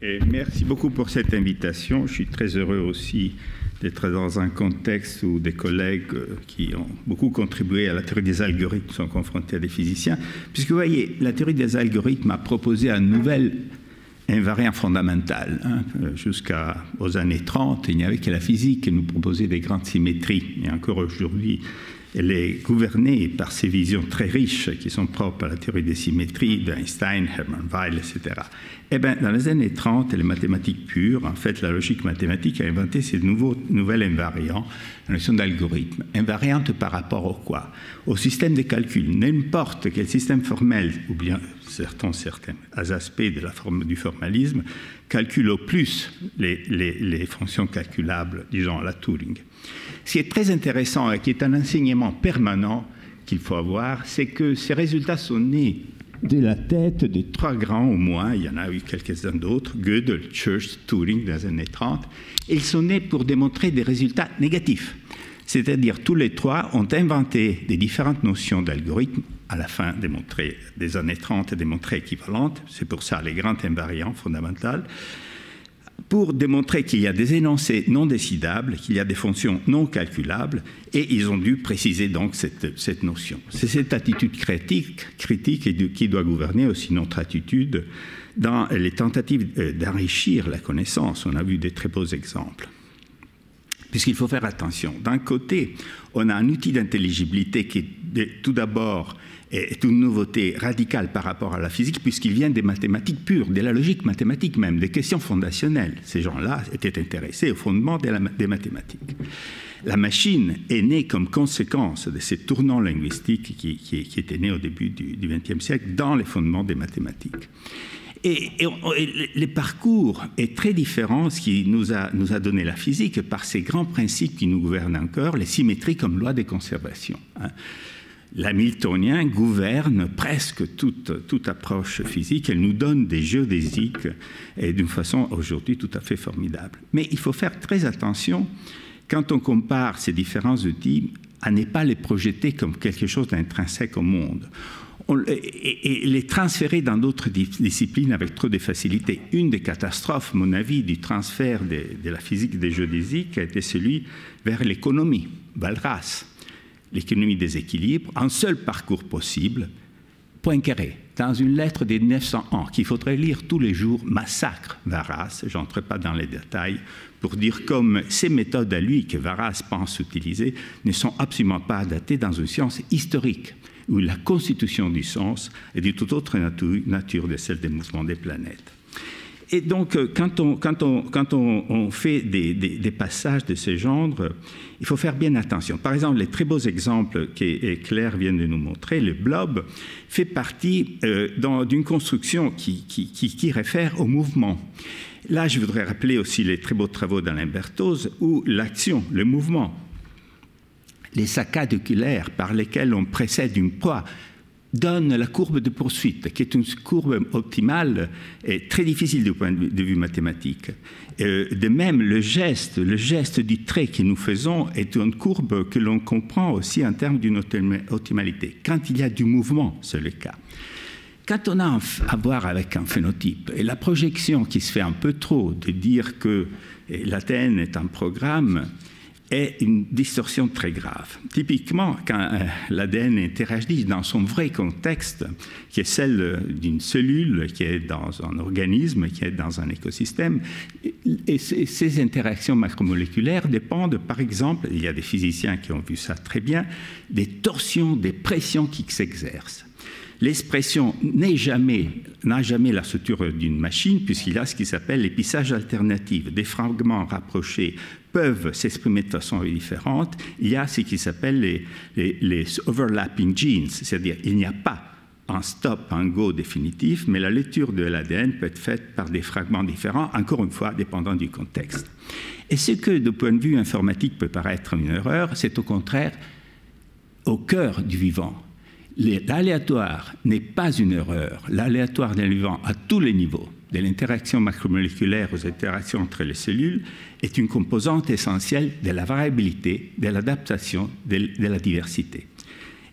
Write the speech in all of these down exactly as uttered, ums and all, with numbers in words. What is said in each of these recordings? Et merci beaucoup pour cette invitation. Je suis très heureux aussi d'être dans un contexte où des collègues qui ont beaucoup contribué à la théorie des algorithmes sont confrontés à des physiciens. Puisque vous voyez, la théorie des algorithmes a proposé un nouvel invariant fondamental. Hein. Jusqu'aux années trente, il n'y avait que la physique qui nous proposait des grandes symétries. Et encore aujourd'hui, elle est gouvernée par ces visions très riches qui sont propres à la théorie des symétries d'Einstein, Hermann Weyl, et cetera. Eh bien, dans les années trente, les mathématiques pures, en fait, la logique mathématique a inventé ces nouveaux, nouvelles invariants, la notion d'algorithme. Invariante par rapport au quoi? Au système de calcul. N'importe quel système formel, ou bien certains, certains aspects de la forme, du formalisme, calcule au plus les, les, les fonctions calculables, disons, la Turing. Ce qui est très intéressant et qui est un enseignement permanent qu'il faut avoir, c'est que ces résultats sont nés de la tête des trois grands au moins, il y en a eu quelques-uns d'autres, Gödel, Church, Turing dans les années trente, et ils sont nés pour démontrer des résultats négatifs. C'est-à-dire tous les trois ont inventé des différentes notions d'algorithmes, à la fin démontrées des années trente et démontrées équivalentes, c'est pour ça les grands invariants fondamentaux, pour démontrer qu'il y a des énoncés non décidables, qu'il y a des fonctions non calculables, et ils ont dû préciser donc cette, cette notion. C'est cette attitude critique, critique qui doit gouverner aussi notre attitude dans les tentatives d'enrichir la connaissance. On a vu des très beaux exemples. Puisqu'il faut faire attention. D'un côté, on a un outil d'intelligibilité qui est tout d'abord est une nouveauté radicale par rapport à la physique, puisqu'il vient des mathématiques pures, de la logique mathématique même, des questions fondationnelles. Ces gens-là étaient intéressés au fondement de la, des mathématiques. La machine est née comme conséquence de ces tournants linguistiques qui, qui, qui étaient nés au début du vingtième siècle dans les fondements des mathématiques. Et, et, et le parcours est très différent, ce qui nous a, nous a donné la physique, par ces grands principes qui nous gouvernent encore, les symétries comme loi de conservation. Hein. L'hamiltonien gouverne presque toute, toute approche physique. Elle nous donne des jeux d'éthique et d'une façon aujourd'hui tout à fait formidable. Mais il faut faire très attention quand on compare ces différents outils à ne pas les projeter comme quelque chose d'intrinsèque au monde. On, et, et les transférer dans d'autres disciplines avec trop de facilité. Une des catastrophes, à mon avis, du transfert de, de la physique des jeux d'éthique a été celui vers l'économie, Walras. L'économie des équilibres, un seul parcours possible, Poincaré, dans une lettre de mille neuf cent un, qu'il faudrait lire tous les jours, massacre Walras, je n'entre pas dans les détails, pour dire comme ces méthodes à lui que Walras pense utiliser ne sont absolument pas adaptées dans une science historique, où la constitution du sens est de toute autre nature de celle des mouvements des planètes. Et donc, quand on, quand on, quand on, on fait des, des, des passages de ce genre, il faut faire bien attention. Par exemple, les très beaux exemples que Claire vient de nous montrer, le blob, fait partie euh, d'une construction qui, qui, qui, qui réfère au mouvement. Là, je voudrais rappeler aussi les très beaux travaux d'Alain Berthoz, où l'action, le mouvement, les saccades oculaires par lesquels on précède une proie, donne la courbe de poursuite, qui est une courbe optimale et très difficile du point de vue mathématique. De même, le geste, le geste du trait que nous faisons est une courbe que l'on comprend aussi en termes d'une optimalité. Quand il y a du mouvement, c'est le cas. Quand on a à voir avec un phénotype, et la projection qui se fait un peu trop de dire que l'Athènes est un programme, est une distorsion très grave. Typiquement, quand euh, l'A D N interagit dans son vrai contexte, qui est celle d'une cellule, qui est dans un organisme, qui est dans un écosystème, et ces interactions macromoléculaires dépendent, par exemple, il y a des physiciens qui ont vu ça très bien, des torsions, des pressions qui s'exercent. L'expression n'est jamais, n'a jamais la structure d'une machine, puisqu'il y a ce qui s'appelle les pissages alternatifs. Des fragments rapprochés peuvent s'exprimer de façon différente. Il y a ce qui s'appelle les, les, les overlapping genes, c'est-à-dire il n'y a pas un stop, un go définitif, mais la lecture de l'A D N peut être faite par des fragments différents, encore une fois, dépendant du contexte. Et ce que, de point de vue informatique, peut paraître une erreur, c'est au contraire au cœur du vivant. L'aléatoire n'est pas une erreur. L'aléatoire d'un vivant, à tous les niveaux, de l'interaction macromoléculaire aux interactions entre les cellules, est une composante essentielle de la variabilité, de l'adaptation, de la diversité.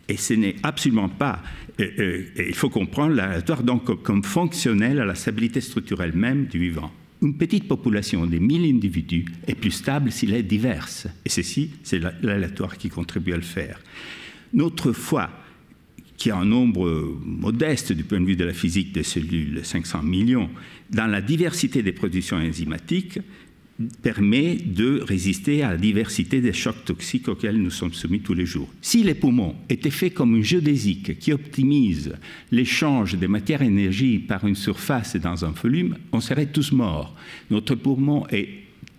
Et ce n'est absolument pas... Euh, euh, il faut comprendre l'aléatoire donc comme fonctionnel à la stabilité structurelle même du vivant. Une petite population de mille individus est plus stable s'il est diverse. Et ceci, c'est l'aléatoire qui contribue à le faire. Notre foi, qui a un nombre modeste du point de vue de la physique des cellules, cinq cents millions, dans la diversité des productions enzymatiques, permet de résister à la diversité des chocs toxiques auxquels nous sommes soumis tous les jours. Si les poumons étaient faits comme une géodésique qui optimise l'échange des matières et énergie par une surface dans un volume, on serait tous morts. Notre poumon est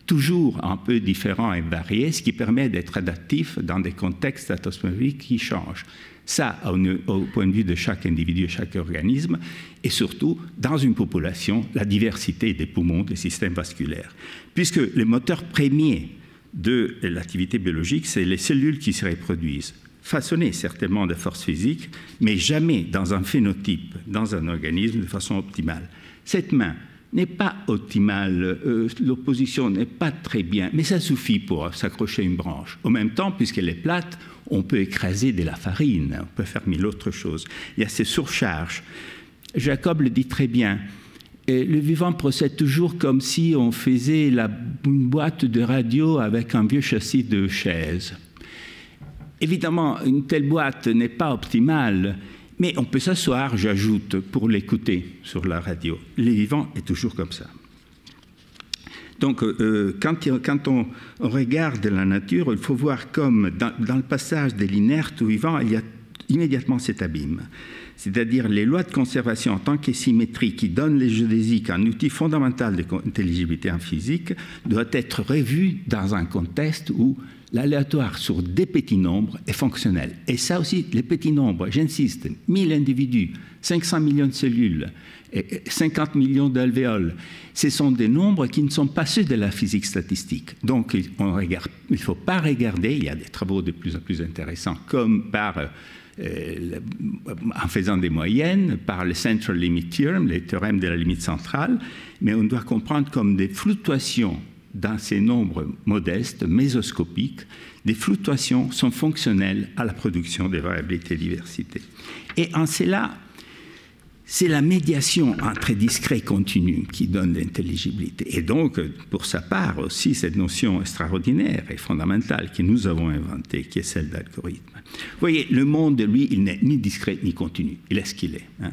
toujours un peu différent et varié, ce qui permet d'être adaptif dans des contextes atmosphériques qui changent. Ça, au point de vue de chaque individu et chaque organisme, et surtout, dans une population, la diversité des poumons, des systèmes vasculaires. Puisque le moteur premier de l'activité biologique, c'est les cellules qui se reproduisent, façonnées certainement de forces physiques, mais jamais dans un phénotype, dans un organisme de façon optimale. Cette main n'est pas optimale, euh, l'opposition n'est pas très bien, mais ça suffit pour s'accrocher à une branche. En même temps, puisqu'elle est plate, on peut écraser de la farine, on peut faire mille autres choses. Il y a ces surcharges. Jacob le dit très bien. Et le vivant procède toujours comme si on faisait la, une boîte de radio avec un vieux châssis de chaise. Évidemment, une telle boîte n'est pas optimale, mais on peut s'asseoir, j'ajoute, pour l'écouter sur la radio. Le vivant est toujours comme ça. Donc, euh, quand, quand on regarde la nature, il faut voir comme dans, dans le passage de l'inerte au vivant, il y a immédiatement cet abîme. C'est-à-dire les lois de conservation en tant que symétrie qui donnent les géodésiques un outil fondamental d'intelligibilité en physique doit être revu dans un contexte où l'aléatoire sur des petits nombres est fonctionnel. Et ça aussi, les petits nombres, j'insiste, mille individus, cinq cents millions de cellules, cinquante millions d'alvéoles, ce sont des nombres qui ne sont pas ceux de la physique statistique. Donc, on regarde, il ne faut pas regarder, il y a des travaux de plus en plus intéressants, comme par, euh, en faisant des moyennes, par le Central Limit Theorem, le théorème de la limite centrale, mais on doit comprendre comme des fluctuations dans ces nombres modestes, mésoscopiques, des fluctuations sont fonctionnelles à la production des variabilités et diversité. Et en cela, c'est la médiation entre discret et continu qui donne l'intelligibilité. Et donc, pour sa part aussi, cette notion extraordinaire et fondamentale que nous avons inventée, qui est celle d'algorithme. Vous voyez, le monde, lui, il n'est ni discret ni continu. Il est ce qu'il est, hein.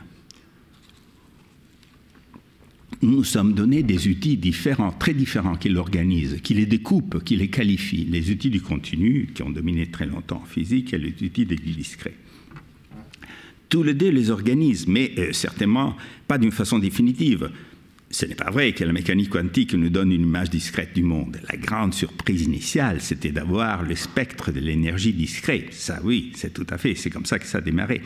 Nous nous sommes donné des outils différents, très différents, qui l'organisent, qui les découpent, qui les qualifient. Les outils du continu, qui ont dominé très longtemps en physique, et les outils du discret. Tous les deux les organisent, mais euh, certainement pas d'une façon définitive. Ce n'est pas vrai que la mécanique quantique nous donne une image discrète du monde. La grande surprise initiale, c'était d'avoir le spectre de l'énergie discret. Ça, oui, c'est tout à fait, c'est comme ça que ça a démarré.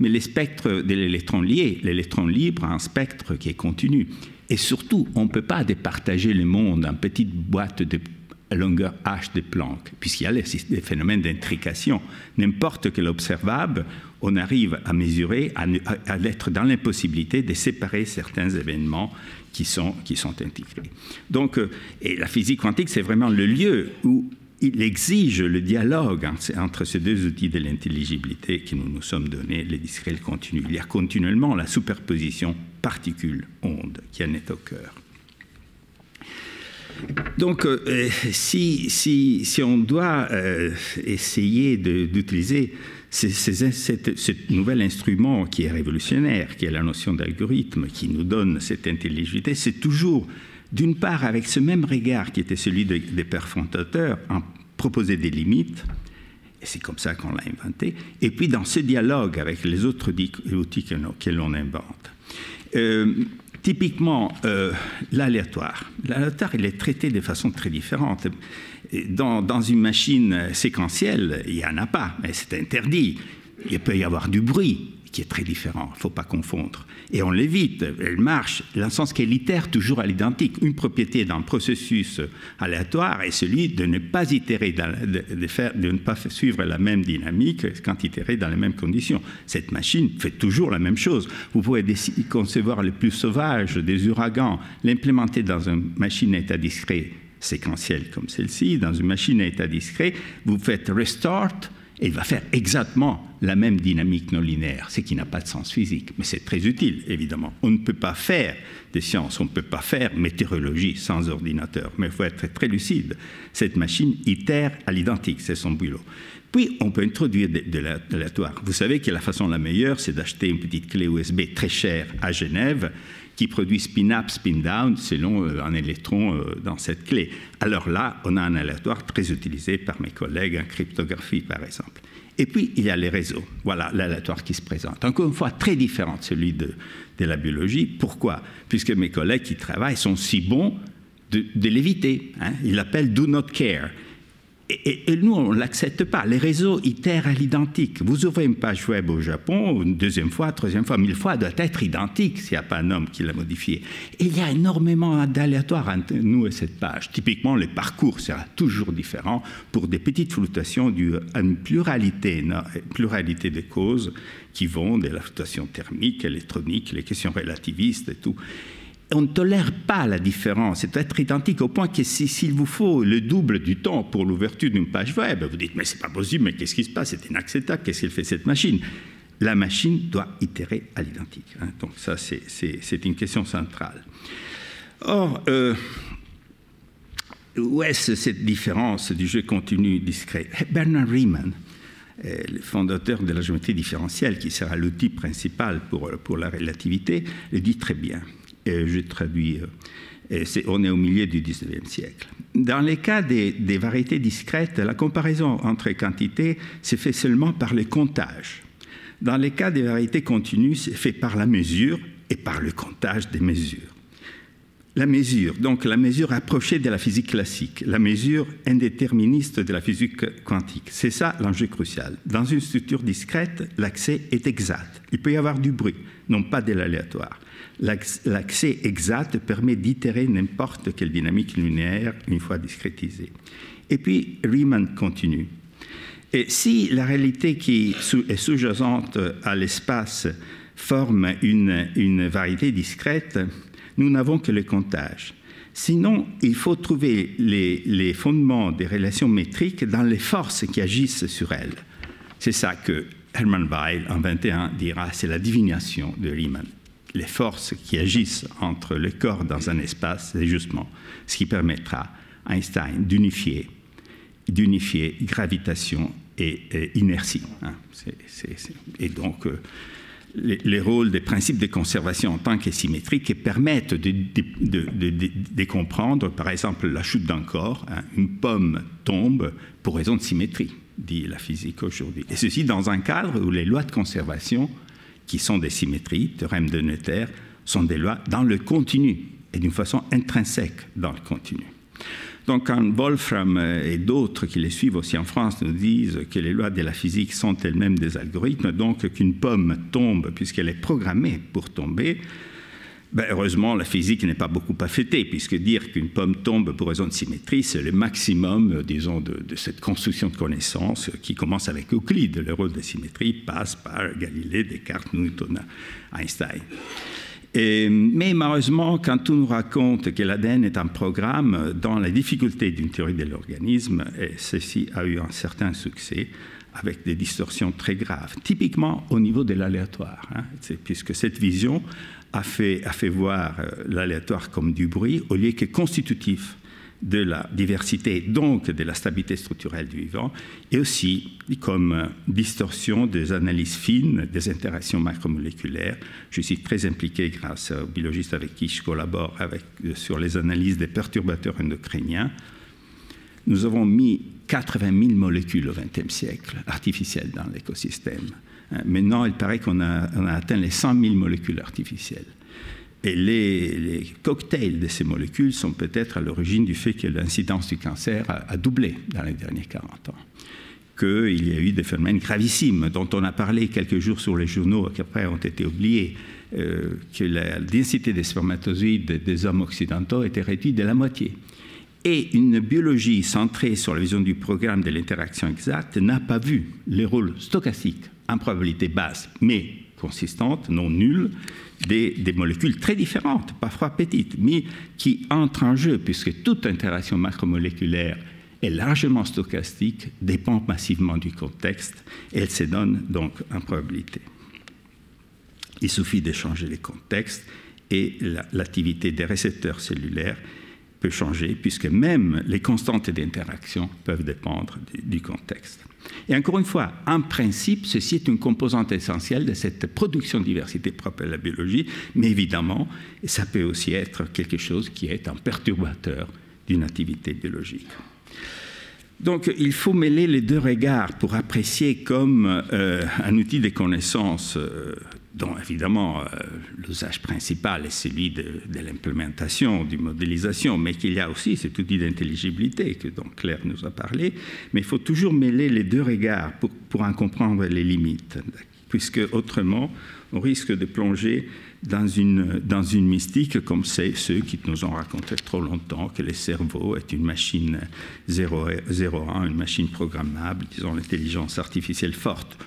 Mais le spectre de l'électron lié, l'électron libre a un spectre qui est continu. Et surtout, on ne peut pas départager le monde en petites boîtes de longueur H de Planck, puisqu'il y a les phénomènes d'intrication. N'importe quel observable, on arrive à mesurer, à, à, à être dans l'impossibilité de séparer certains événements qui sont, qui sont intégrés. Donc, et la physique quantique, c'est vraiment le lieu où il exige le dialogue entre ces deux outils de l'intelligibilité que nous nous sommes donnés, le discret et le continu. Il y a continuellement la superposition particules-ondes qui en est au cœur. Donc, euh, si, si, si on doit euh, essayer d'utiliser ce nouvel instrument qui est révolutionnaire, qui est la notion d'algorithme, qui nous donne cette intelligibilité, c'est toujours, d'une part, avec ce même regard qui était celui de, des pères fondateurs, en proposer des limites, et c'est comme ça qu'on l'a inventé, et puis dans ce dialogue avec les autres outils que l'on invente. Euh, Typiquement, euh, l'aléatoire. L'aléatoire, il est traité de façon très différente. Dans, dans une machine séquentielle, il n'y en a pas, mais c'est interdit. Il peut y avoir du bruit qui est très différent, il ne faut pas confondre. Et on l'évite, elle marche, dans le sens qu'elle itère toujours à l'identique. Une propriété d'un processus aléatoire est celui de ne pas itérer, dans, de, de, faire, de ne pas suivre la même dynamique quand itérer dans les mêmes conditions. Cette machine fait toujours la même chose. Vous pouvez concevoir le plus sauvage des ouragans, l'implémenter dans une machine à état discret séquentielle comme celle-ci, dans une machine à état discret, vous faites « restart », et il va faire exactement la même dynamique non linéaire, ce qui n'a pas de sens physique. Mais c'est très utile, évidemment. On ne peut pas faire des sciences, on ne peut pas faire météorologie sans ordinateur. Mais il faut être très lucide. Cette machine itère à l'identique, c'est son boulot. Puis, on peut introduire de l'aléatoire. Vous savez que la façon la meilleure, c'est d'acheter une petite clé U S B très chère à Genève, qui produit spin-up, spin-down, selon un électron dans cette clé. Alors là, on a un aléatoire très utilisé par mes collègues en cryptographie, par exemple. Et puis, il y a les réseaux. Voilà l'aléatoire qui se présente. Encore une fois, très différent de celui de, de la biologie. Pourquoi? Puisque mes collègues qui travaillent sont si bons de, de l'éviter. Hein? Ils l'appellent « do not care ». Et, et nous, on ne l'accepte pas. Les réseaux itèrent à l'identique. Vous ouvrez une page web au Japon, une deuxième fois, troisième fois, mille fois, elle doit être identique s'il n'y a pas un homme qui l'a modifié. Et il y a énormément d'aléatoires entre nous et cette page. Typiquement, le parcours sera toujours différent pour des petites fluctuations dues à une pluralité, une pluralité de causes qui vont de la fluctuation thermique, électronique, les questions relativistes et tout. On ne tolère pas la différence, c'est être identique au point que s'il vous faut le double du temps pour l'ouverture d'une page web, vous dites mais c'est pas possible, mais qu'est-ce qui se passe, c'est inacceptable, qu'est-ce qu'elle fait cette machine? La machine doit itérer à l'identique. Hein. Donc ça c'est une question centrale. Or, euh, où est-ce cette différence du jeu continu discret? Bernard Riemann, le fondateur de la géométrie différentielle, qui sera l'outil principal pour, pour la relativité, le dit très bien. Et je traduis, et est, on est au milieu du dix-neuvième siècle. Dans les cas des, des variétés discrètes, la comparaison entre quantités se fait seulement par le comptage. Dans les cas des variétés continues, c'est fait par la mesure et par le comptage des mesures. La mesure, donc la mesure approchée de la physique classique, la mesure indéterministe de la physique quantique, c'est ça l'enjeu crucial. Dans une structure discrète, l'accès est exact. Il peut y avoir du bruit, non pas de l'aléatoire. L'accès exact permet d'itérer n'importe quelle dynamique linéaire une fois discrétisée. Et puis, Riemann continue. Et si la réalité qui est sous-jacente à l'espace forme une, une variété discrète, nous n'avons que le comptage. Sinon, il faut trouver les, les fondements des relations métriques dans les forces qui agissent sur elles. C'est ça que Hermann Weyl, en vingt et un, dira, c'est la divination de Riemann. Les forces qui agissent entre le corps dans un espace, c'est justement ce qui permettra à Einstein d'unifier, d'unifier gravitation et, et inertie. Hein, c'est, c'est, c'est, et donc, euh, les, les rôles des principes de conservation en tant que symétriques permettent de, de, de, de, de, de comprendre, par exemple, la chute d'un corps. Hein, une pomme tombe pour raison de symétrie, dit la physique aujourd'hui. Et ceci dans un cadre où les lois de conservation qui sont des symétries, théorème de Noether, sont des lois dans le continu et d'une façon intrinsèque dans le continu. Donc quand Wolfram et d'autres qui les suivent aussi en France nous disent que les lois de la physique sont elles-mêmes des algorithmes, donc qu'une pomme tombe puisqu'elle est programmée pour tomber, ben heureusement la physique n'est pas beaucoup affectée, puisque dire qu'une pomme tombe pour raison de symétrie, c'est le maximum, disons, de, de cette construction de connaissances qui commence avec Euclide. Le rôle de symétrie passe par Galilée, Descartes, Newton, Einstein. Et, mais malheureusement, quand on nous raconte que l'A D N est un programme, dans la difficulté d'une théorie de l'organisme, ceci a eu un certain succès, avec des distorsions très graves, typiquement au niveau de l'aléatoire, hein, puisque cette vision a fait, a fait voir l'aléatoire comme du bruit au lieu que constitutif de la diversité, donc de la stabilité structurelle du vivant, et aussi comme distorsion des analyses fines, des interactions macromoléculaires. Je suis très impliqué grâce aux biologistes avec qui je collabore avec, sur les analyses des perturbateurs endocriniens. Nous avons mis quatre-vingt mille molécules au vingtième siècle, artificielles dans l'écosystème. Maintenant, il paraît qu'on a, on a atteint les cent mille molécules artificielles. Et les, les cocktails de ces molécules sont peut-être à l'origine du fait que l'incidence du cancer a, a doublé dans les derniers quarante ans. qu'il y a eu des phénomènes gravissimes dont on a parlé quelques jours sur les journaux qui après ont été oubliés, euh, que la densité des spermatozoïdes des hommes occidentaux était réduite de la moitié. Et une biologie centrée sur la vision du programme de l'interaction exacte n'a pas vu les rôles stochastiques, improbabilité basse, mais consistante, non nulle, des, des molécules très différentes, parfois petites, mais qui entrent en jeu puisque toute interaction macromoléculaire est largement stochastique, dépend massivement du contexte, et elle se donne donc en probabilité. Il suffit de changer les contextes et l'activité des récepteurs cellulaires peut changer, puisque même les constantes d'interaction peuvent dépendre du, du contexte. Et encore une fois, en principe, ceci est une composante essentielle de cette production de diversité propre à la biologie, mais évidemment, ça peut aussi être quelque chose qui est un perturbateur d'une activité biologique. Donc, il faut mêler les deux regards pour apprécier comme euh, un outil de connaissance euh, dont, évidemment, euh, l'usage principal est celui de, de l'implémentation, du modélisation, mais qu'il y a aussi cet outil d'intelligibilité que donc Claire nous a parlé. Mais il faut toujours mêler les deux regards pour, pour en comprendre les limites, puisque autrement, on risque de plonger dans une, dans une mystique comme c'est ceux qui nous ont raconté trop longtemps que le cerveau est une machine zéro un, une machine programmable, disons l'intelligence artificielle forte,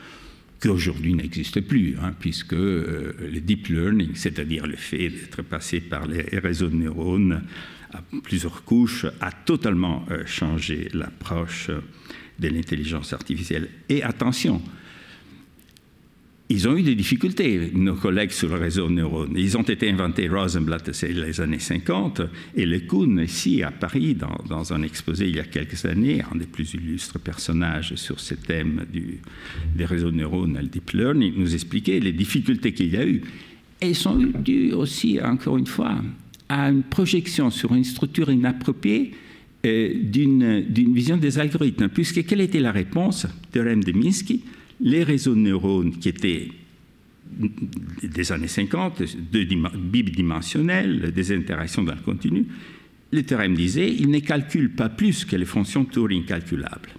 qu'aujourd'hui n'existe plus, hein, puisque euh, le deep learning, c'est-à-dire le fait d'être passé par les réseaux de neurones à plusieurs couches, a totalement euh, changé l'approche de l'intelligence artificielle. Et attention, ils ont eu des difficultés, nos collègues sur le réseau neurones. Ils ont été inventés, Rosenblatt, c'est les années cinquante, et Le Cun, ici à Paris, dans, dans un exposé il y a quelques années, un des plus illustres personnages sur ce thème du, des réseaux de neurones, le deep learning, nous expliquait les difficultés qu'il y a eu. Et elles sont dues aussi, encore une fois, à une projection sur une structure inappropriée euh, d'une d'une vision des algorithmes. Puisque quelle était la réponse ? Théorème de Minsky. Les réseaux de neurones qui étaient des années cinquante, bidimensionnels, des interactions dans le continu, le théorème disait qu'ils ne calculent pas plus que les fonctions Turing calculables.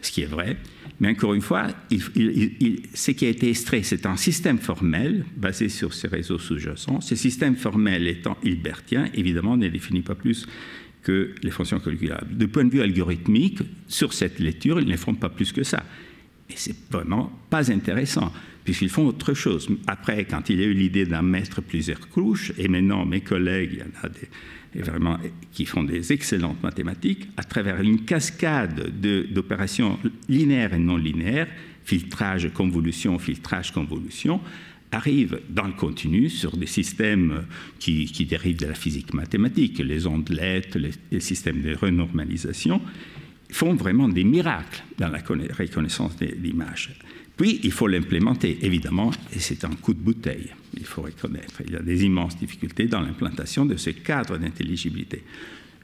Ce qui est vrai, mais encore une fois, il, il, il, ce qui a été extrait, c'est un système formel basé sur ces réseaux sous-jacents. Ce système formel étant hilbertien, évidemment, ne définit pas plus que les fonctions calculables. Du point de vue algorithmique, sur cette lecture, ils ne font pas plus que ça. Et c'est vraiment pas intéressant, puisqu'ils font autre chose. Après, quand il y a eu l'idée d'en mettre plusieurs couches, et maintenant mes collègues, il y en a des, vraiment, qui font des excellentes mathématiques, à travers une cascade d'opérations linéaires et non linéaires, filtrage, convolution, filtrage, convolution, arrivent dans le continu sur des systèmes qui, qui dérivent de la physique mathématique, les ondelettes, les, les systèmes de renormalisation, font vraiment des miracles dans la reconnaissance de l'image. Puis, il faut l'implémenter, évidemment, et c'est un coup de bouteille, il faut reconnaître. Il y a des immenses difficultés dans l'implantation de ce cadre d'intelligibilité.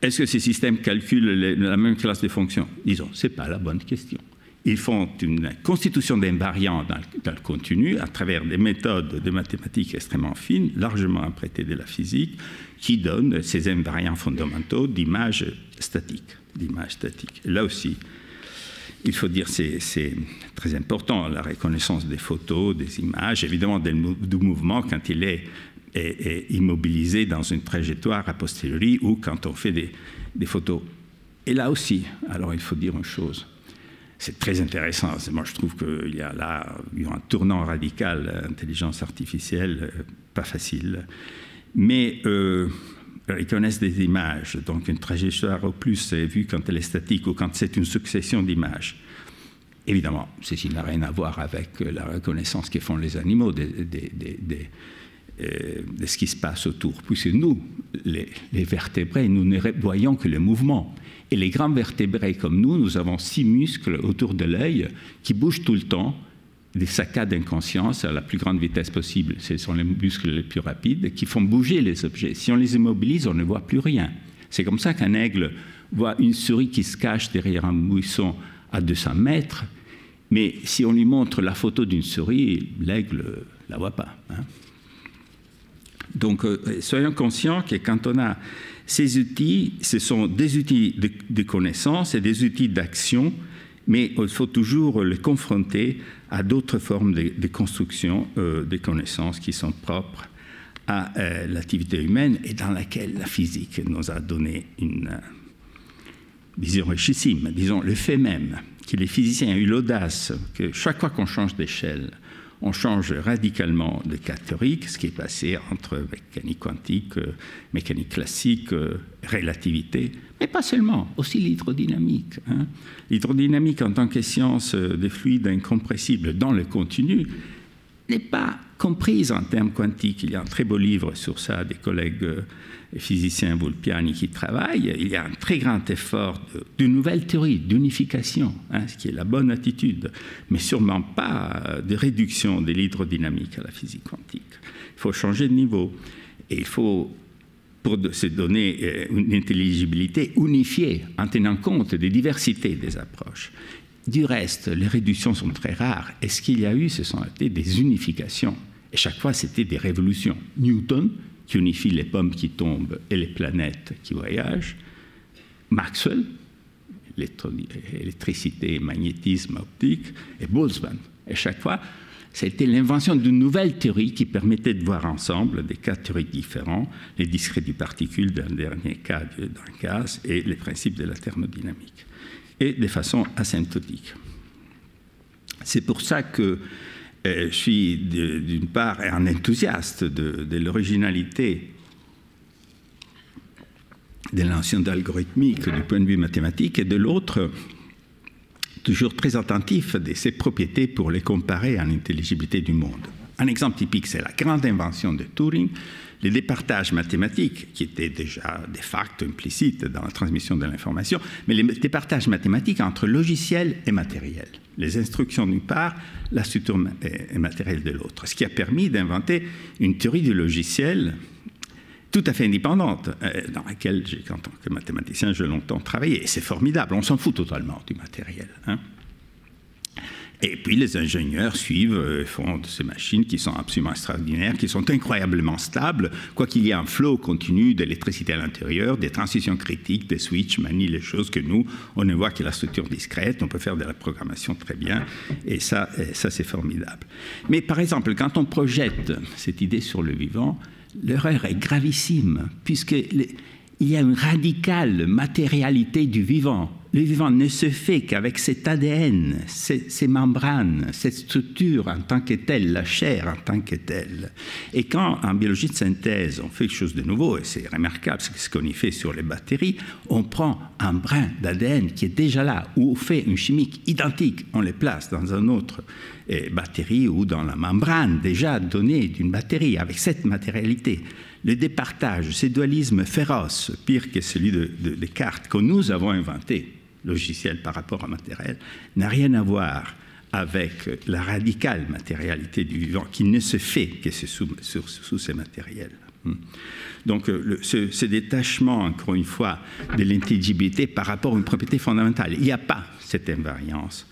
Est-ce que ces systèmes calculent les, la même classe de fonctions? Disons, ce n'est pas la bonne question. Ils font une constitution d'invariants dans, dans le continu à travers des méthodes de mathématiques extrêmement fines, largement apprêtées de la physique, qui donnent ces invariants fondamentaux d'images statiques. L'image statique. Là aussi, il faut dire que c'est très important, la reconnaissance des photos, des images, évidemment du mouvement quand il est, est, est immobilisé dans une trajectoire a posteriori ou quand on fait des, des photos. Et là aussi, alors il faut dire une chose, c'est très intéressant. Moi, je trouve qu'il y a là il y a un tournant radical, intelligence artificielle, pas facile. Mais... Euh, ils connaissent des images, donc une trajectoire au plus c'est vu quand elle est statique ou quand c'est une succession d'images. Évidemment, ceci n'a rien à voir avec la reconnaissance que font les animaux de, de, de, de, euh, de ce qui se passe autour. Puisque nous, les, les vertébrés, nous ne voyons que le mouvement. Et les grands vertébrés comme nous, nous avons six muscles autour de l'œil qui bougent tout le temps, des saccades d'inconscience à la plus grande vitesse possible. Ce sont les muscles les plus rapides qui font bouger les objets. Si on les immobilise, on ne voit plus rien. C'est comme ça qu'un aigle voit une souris qui se cache derrière un buisson à deux cents mètres, mais si on lui montre la photo d'une souris, l'aigle ne la voit pas. Hein. Donc, euh, soyons conscients que quand on a ces outils, ce sont des outils de, de connaissance et des outils d'action mais il faut toujours les confronter à d'autres formes de, de construction euh, des connaissances qui sont propres à euh, l'activité humaine et dans laquelle la physique nous a donné une euh, vision richissime, disons le fait même que les physiciens ont eu l'audace que chaque fois qu'on change d'échelle, on change radicalement de cas théorique, ce qui est passé entre mécanique quantique, euh, mécanique classique, euh, relativité, mais pas seulement, aussi l'hydrodynamique. Hein. L'hydrodynamique en tant que science des fluides incompressibles dans le continu n'est pas comprise en termes quantiques. Il y a un très beau livre sur ça des collègues euh, physiciens Vulpiani qui travaillent. Il y a un très grand effort d'une nouvelle théorie, d'unification, hein, ce qui est la bonne attitude, mais sûrement pas de réduction de l'hydrodynamique à la physique quantique. Il faut changer de niveau et il faut, pour se donner une intelligibilité, unifiée en tenant compte des diversités des approches. Du reste, les réductions sont très rares. Et ce qu'il y a eu, ce sont été des unifications. Et chaque fois, c'était des révolutions. Newton, qui unifie les pommes qui tombent et les planètes qui voyagent. Maxwell, électricité, magnétisme, optique, et Boltzmann. Et chaque fois, c'était l'invention d'une nouvelle théorie qui permettait de voir ensemble des cas théoriques différents, les discrets du particule d'un dernier cas d'un gaz et les principes de la thermodynamique, et de façon asymptotique. C'est pour ça que je suis d'une part un enthousiaste de, de l'originalité de l'ancien d'algorithmique du point de vue mathématique et de l'autre toujours très attentif de ses propriétés pour les comparer à l'intelligibilité du monde. Un exemple typique, c'est la grande invention de Turing, le départage mathématique, qui était déjà de facto implicite dans la transmission de l'information, mais le départage mathématique entre logiciel et matériel. Les instructions d'une part, la structure matérielle de l'autre. Ce qui a permis d'inventer une théorie du logiciel tout à fait indépendante, dans laquelle, en tant que mathématicien, j'ai longtemps travaillé. Et c'est formidable, on s'en fout totalement du matériel. Hein. Et puis les ingénieurs suivent et font de ces machines qui sont absolument extraordinaires, qui sont incroyablement stables, quoi qu'il y ait un flot continu d'électricité à l'intérieur, des transitions critiques, des switches, manient les choses que nous, on ne voit que la structure discrète, on peut faire de la programmation très bien, et ça, ça c'est formidable. Mais par exemple, quand on projette cette idée sur le vivant, l'erreur est gravissime, puisque les, il y a une radicale matérialité du vivant. Le vivant ne se fait qu'avec cet A D N, ces, ces membranes, cette structure en tant que telle, la chair en tant que telle. Et quand, en biologie de synthèse, on fait quelque chose de nouveau, et c'est remarquable ce qu'on y fait sur les bactéries, on prend un brin d'A D N qui est déjà là, ou on fait une chimique identique, on le place dans une autre bactérie ou dans la membrane déjà donnée d'une bactérie, avec cette matérialité. Le départage, ce dualisme féroce, pire que celui de, de Descartes, que nous avons inventé, logiciel par rapport à matériel, n'a rien à voir avec la radicale matérialité du vivant qui ne se fait que sous, sous, sous ces matériels. Donc le, ce, ce détachement, encore une fois, de l'intelligibilité par rapport à une propriété fondamentale. Il n'y a pas cette invariance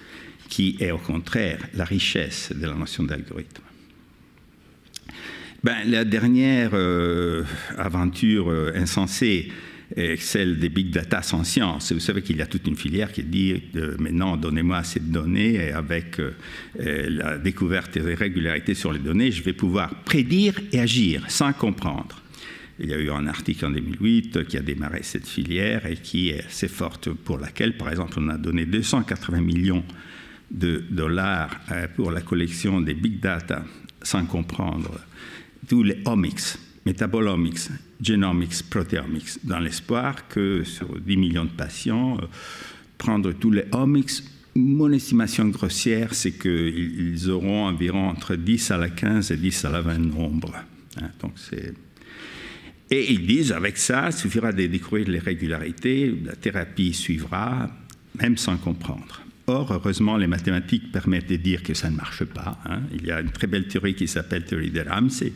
qui est au contraire la richesse de la notion d'algorithme. Ben, la dernière euh, aventure euh, insensée est celle des big data sans science. Vous savez qu'il y a toute une filière qui dit euh, « Maintenant, donnez-moi cette donnée et avec euh, la découverte des irrégularités sur les données, je vais pouvoir prédire et agir sans comprendre ». Il y a eu un article en deux mille huit qui a démarré cette filière et qui est assez forte pour laquelle, par exemple, on a donné deux cent quatre-vingts millions de dollars euh, pour la collection des big data sans comprendre tous les omics, métabolomics, génomics, protéomics, dans l'espoir que sur dix millions de patients, euh, prendre tous les omics, mon estimation grossière, c'est qu'ils auront environ entre dix à la quinze et dix à la vingt nombres. Hein, donc c'est... Et ils disent, avec ça, il suffira de découvrir les régularités, la thérapie suivra, même sans comprendre. Or, heureusement, les mathématiques permettent de dire que ça ne marche pas. Hein. Il y a une très belle théorie qui s'appelle théorie de Ramsey,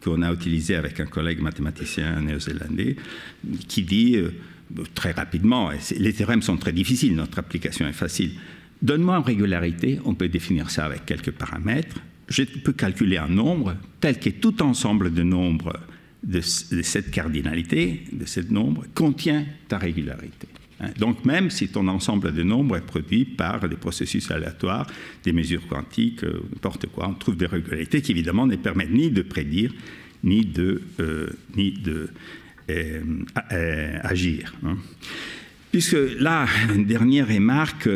qu'on a utilisée avec un collègue mathématicien néo-zélandais, qui dit euh, très rapidement, les théorèmes sont très difficiles, notre application est facile. Donne-moi une régularité, on peut définir ça avec quelques paramètres. Je peux calculer un nombre tel que tout ensemble de nombres de, de cette cardinalité, de ce nombre, contient ta régularité. Donc même si ton ensemble de nombres est produit par des processus aléatoires, des mesures quantiques, n'importe quoi, on trouve des régularités qui évidemment ne permettent ni de prédire, ni de, euh, ni de euh, euh, agir. Hein. Puisque là, une dernière remarque,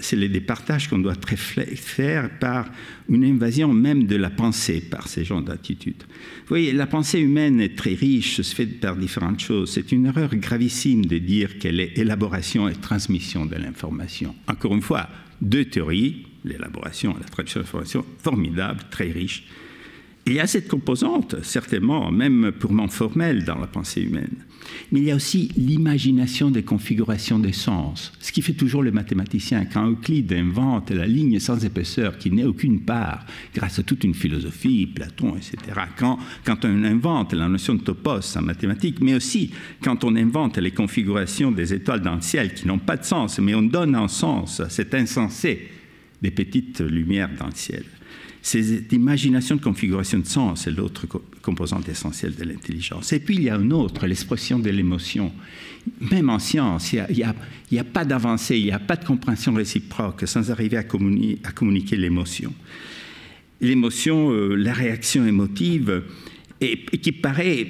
c'est le départage qu'on doit faire par une invasion même de la pensée, par ces genres d'attitudes. Vous voyez, la pensée humaine est très riche, se fait par différentes choses. C'est une erreur gravissime de dire qu'elle est élaboration et transmission de l'information. Encore une fois, deux théories, l'élaboration et la transmission de l'information, formidables, très riches. Et il y a cette composante, certainement, même purement formelle dans la pensée humaine. Mais il y a aussi l'imagination des configurations des sens, ce qui fait toujours le mathématicien. Quand Euclide invente la ligne sans épaisseur qui n'est aucune part, grâce à toute une philosophie, Platon, et cetera, quand, quand on invente la notion de topos en mathématiques, mais aussi quand on invente les configurations des étoiles dans le ciel qui n'ont pas de sens, mais on donne un sens à cet insensé des petites lumières dans le ciel. Cette imagination de configuration de sens est l'autre composante essentielle de l'intelligence. Et puis il y a une autre, l'expression de l'émotion. Même en science, il n'y a, a, a pas d'avancée, il n'y a pas de compréhension réciproque sans arriver à communiquer, à communiquer l'émotion. L'émotion, euh, la réaction émotive, et, et qui paraît,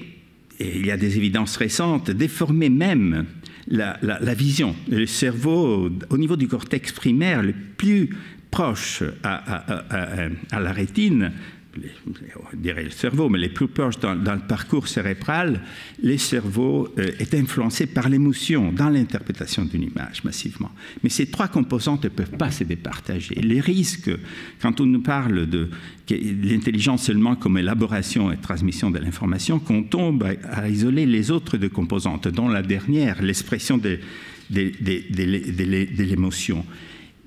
et il y a des évidences récentes, déformer même la, la, la vision. Le cerveau, au niveau du cortex primaire, le plus proche à, à, à, à la rétine, on dirait le cerveau, mais les plus proches dans, dans le parcours cérébral, le cerveau euh, est influencé par l'émotion dans l'interprétation d'une image massivement. Mais ces trois composantes ne peuvent pas se départager. Les risques, quand on nous parle de, de l'intelligence seulement comme élaboration et transmission de l'information, qu'on tombe à, à isoler les autres deux composantes, dont la dernière, l'expression de, de, de, de, de, de l'émotion,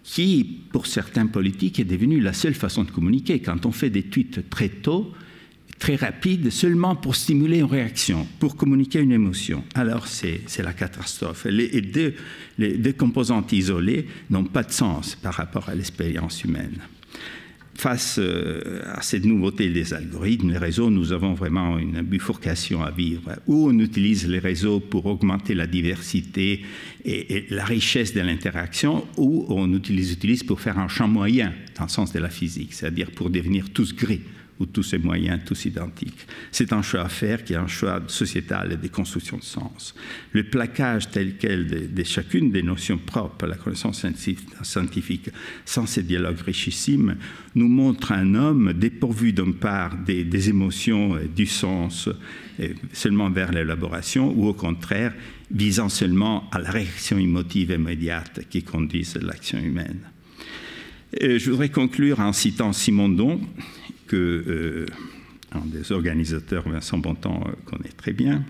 qui, pour certains politiques, est devenue la seule façon de communiquer. Quand on fait des tweets très tôt, très rapides, seulement pour stimuler une réaction, pour communiquer une émotion, alors c'est la catastrophe. Les deux, les deux composantes isolées n'ont pas de sens par rapport à l'expérience humaine. Face à cette nouveauté des algorithmes, les réseaux, nous avons vraiment une bifurcation à vivre, où on utilise les réseaux pour augmenter la diversité et, et la richesse de l'interaction, ou on les utilise pour faire un champ moyen, dans le sens de la physique, c'est-à-dire pour devenir tous gris, ou tous moyens, tous identiques. C'est un choix à faire qui est un choix sociétal et des constructions de sens. Le plaquage tel quel de, de chacune des notions propres à la connaissance scientifique, sans ces dialogues richissime, nous montre un homme dépourvu d'une part des, des émotions et du sens et seulement vers l'élaboration, ou au contraire, visant seulement à la réaction émotive immédiate qui conduise l'action humaine. Et je voudrais conclure en citant Simondon, que euh, un des organisateurs, Vincent Bontemps, connaît très bien,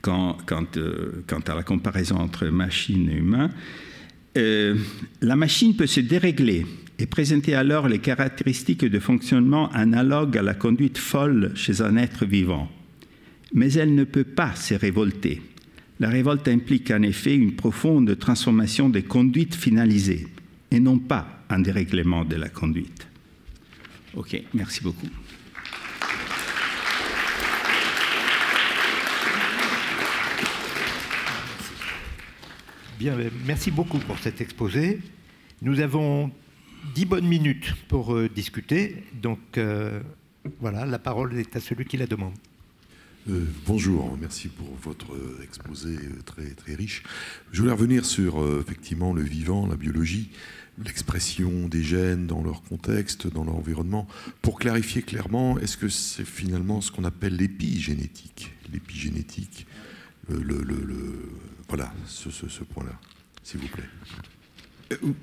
quand, quand, euh, quant à la comparaison entre machine et humain. Euh, la machine peut se dérégler et présenter alors les caractéristiques de fonctionnement analogues à la conduite folle chez un être vivant. Mais elle ne peut pas se révolter. La révolte implique en effet une profonde transformation des conduites finalisées et non pas un dérèglement de la conduite. Ok, merci beaucoup. Bien, merci beaucoup pour cet exposé. Nous avons dix bonnes minutes pour euh, discuter. Donc, euh, voilà, la parole est à celui qui la demande. Euh, bonjour, merci pour votre exposé très, très riche. Je voulais revenir sur, euh, effectivement, le vivant, la biologie, l'expression des gènes dans leur contexte, dans leur environnement. Pour clarifier clairement, est-ce que c'est finalement ce qu'on appelle l'épigénétique? L'épigénétique, le, le, le, le, voilà, ce, ce, ce point-là, s'il vous plaît.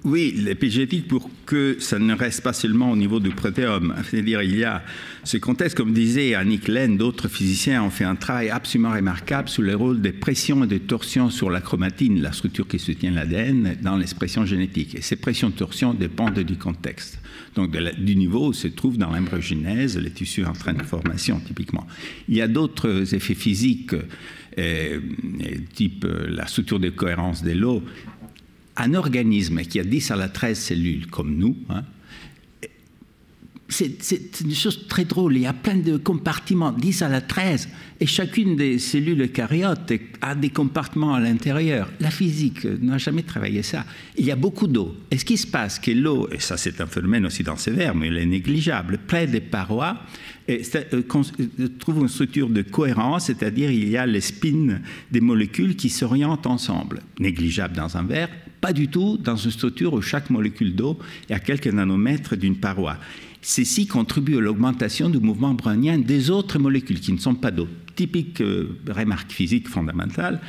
Oui, l'épigénétique, pour que ça ne reste pas seulement au niveau du protéome. C'est-à-dire, il y a ce contexte, comme disait Annick Lenn, d'autres physiciens ont fait un travail absolument remarquable sur le rôle des pressions et des torsions sur la chromatine, la structure qui soutient l'A D N, dans l'expression génétique. Et ces pressions-torsions dépendent du contexte, donc de la, du niveau où se trouve dans l'embryogenèse les tissus en train de formation, typiquement. Il y a d'autres effets physiques, euh, type la structure de cohérence de l'eau. Un organisme qui a dix à la treize cellules, comme nous, hein, c'est une chose très drôle. Il y a plein de compartiments, dix à la treize, et chacune des cellules eucaryotes a des compartiments à l'intérieur. La physique n'a jamais travaillé ça. Il y a beaucoup d'eau. Et ce qui se passe, c'est que l'eau, et ça c'est un phénomène aussi dans ces vers, mais il est négligeable, près des parois, et trouve une structure de cohérence, c'est-à-dire il y a les spins des molécules qui s'orientent ensemble. Négligeable dans un verre, pas du tout dans une structure où chaque molécule d'eau est à quelques nanomètres d'une paroi. Ceci contribue à l'augmentation du mouvement brownien des autres molécules qui ne sont pas d'eau. Typique euh, remarque physique fondamentale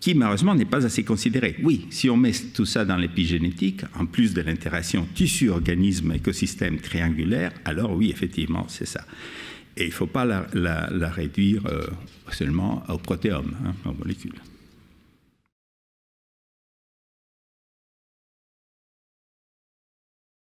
qui, malheureusement, n'est pas assez considérée. Oui, si on met tout ça dans l'épigénétique, en plus de l'interaction tissu-organisme-écosystème triangulaire, alors oui, effectivement, c'est ça. Et il ne faut pas la, la, la réduire euh, seulement au protéome, hein, aux molécules.